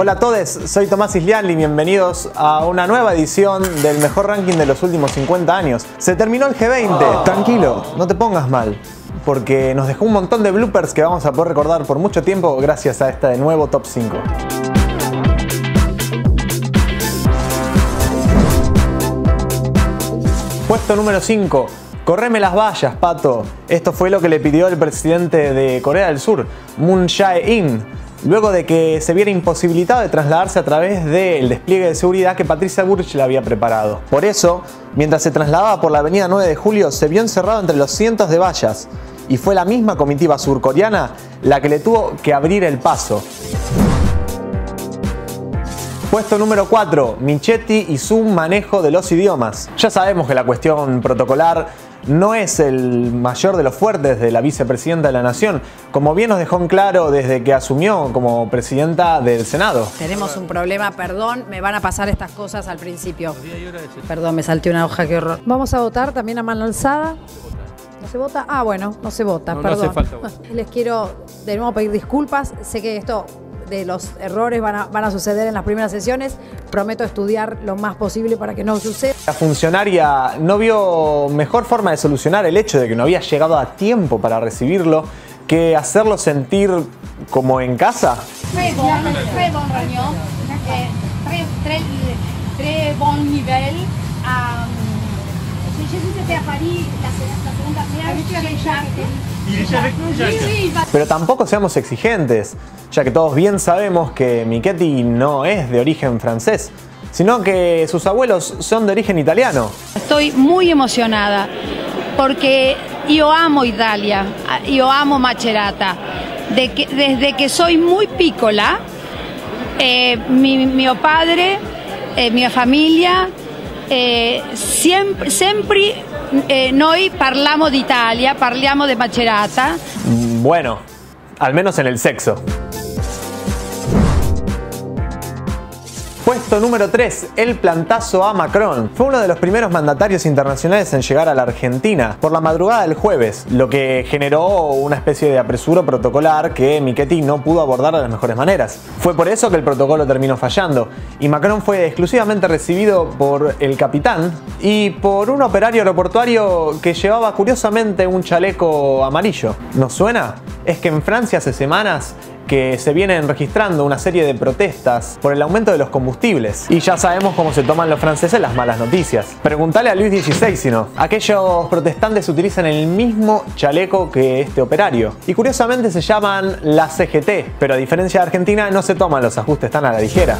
Hola a todos, soy Tomás Sislian y bienvenidos a una nueva edición del mejor ranking de los últimos 50 años. Se terminó el G20, tranquilo, no te pongas mal, porque nos dejó un montón de bloopers que vamos a poder recordar por mucho tiempo gracias a esta de nuevo Top 5. Puesto número 5. Correme las vallas, pato. Esto fue lo que le pidió el presidente de Corea del Sur, Moon Jae-in, luego de que se viera imposibilitado de trasladarse a través del despliegue de seguridad que Patricia Burch le había preparado. Por eso, mientras se trasladaba por la avenida 9 de Julio, se vio encerrado entre los cientos de vallas, y fue la misma comitiva surcoreana la que le tuvo que abrir el paso. Puesto número 4. Michetti y su manejo de los idiomas. Ya sabemos que la cuestión protocolar no es el mayor de los fuertes de la vicepresidenta de la Nación, como bien nos dejó en claro desde que asumió como presidenta del Senado. Tenemos un problema, perdón, me van a pasar estas cosas al principio. Perdón, me salté una hoja, qué horror. Vamos a votar también a mano alzada. ¿No se vota? Ah, bueno, no se vota, no, perdón. No hace falta votar. Les quiero de nuevo pedir disculpas, sé que esto de los errores van a suceder en las primeras sesiones. Prometo estudiar lo más posible para que no suceda. La funcionaria no vio mejor forma de solucionar el hecho de que no había llegado a tiempo para recibirlo que hacerlo sentir como en casa. Pero tampoco seamos exigentes, ya que todos bien sabemos que Michetti no es de origen francés, sino que sus abuelos son de origen italiano. Estoy muy emocionada porque yo amo Italia, yo amo Macerata. Desde que soy muy pícola, mi padre, mi familia, siempre noi parliamo d'Italia, parliamo de Macerata. Bueno, al menos en el sexo. Puesto número 3. El plantazo a Macron. Fue uno de los primeros mandatarios internacionales en llegar a la Argentina por la madrugada del jueves, lo que generó una especie de apresuro protocolar que Michetti no pudo abordar de las mejores maneras. Fue por eso que el protocolo terminó fallando y Macron fue exclusivamente recibido por el capitán y por un operario aeroportuario que llevaba curiosamente un chaleco amarillo. ¿Nos suena? Es que en Francia hace semanas que se vienen registrando una serie de protestas por el aumento de los combustibles. Y ya sabemos cómo se toman los franceses las malas noticias. Preguntale a Luis XVI si no. Aquellos protestantes utilizan el mismo chaleco que este operario. Y curiosamente se llaman la CGT, pero a diferencia de Argentina no se toman los ajustes tan a la ligera.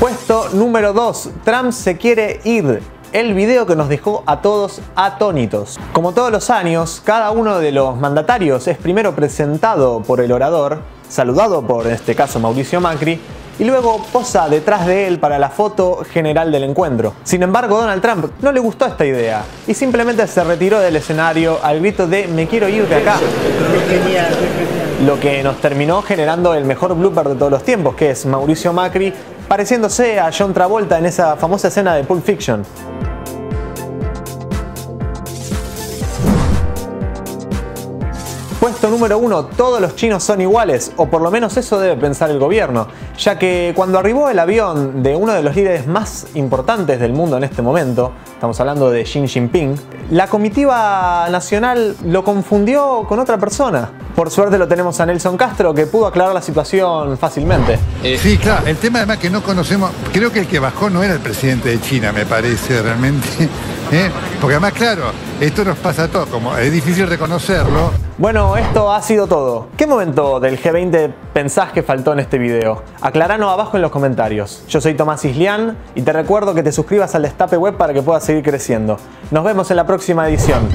Puesto número 2. Trump se quiere ir. El video que nos dejó a todos atónitos. Como todos los años, cada uno de los mandatarios es primero presentado por el orador, saludado por, en este caso, Mauricio Macri, y luego posa detrás de él para la foto general del encuentro. Sin embargo, Donald Trump no le gustó esta idea y simplemente se retiró del escenario al grito de "me quiero ir de acá". Lo que nos terminó generando el mejor blooper de todos los tiempos, que es Mauricio Macri pareciéndose a John Travolta en esa famosa escena de Pulp Fiction. Puesto número 1. Todos los chinos son iguales, o por lo menos eso debe pensar el gobierno, ya que cuando arribó el avión de uno de los líderes más importantes del mundo en este momento, estamos hablando de Xi Jinping, la comitiva nacional lo confundió con otra persona. Por suerte lo tenemos a Nelson Castro, que pudo aclarar la situación fácilmente. Sí, claro, el tema además que no conocemos, creo que el que bajó no era el presidente de China, me parece realmente. Porque además, claro, esto nos pasa a todos, como es difícil reconocerlo. Bueno, esto ha sido todo. ¿Qué momento del G20 pensás que faltó en este video? Aclaranos abajo en los comentarios. Yo soy Tomás Sislian y te recuerdo que te suscribas al Destape Web para que puedas seguir creciendo. Nos vemos en la próxima edición.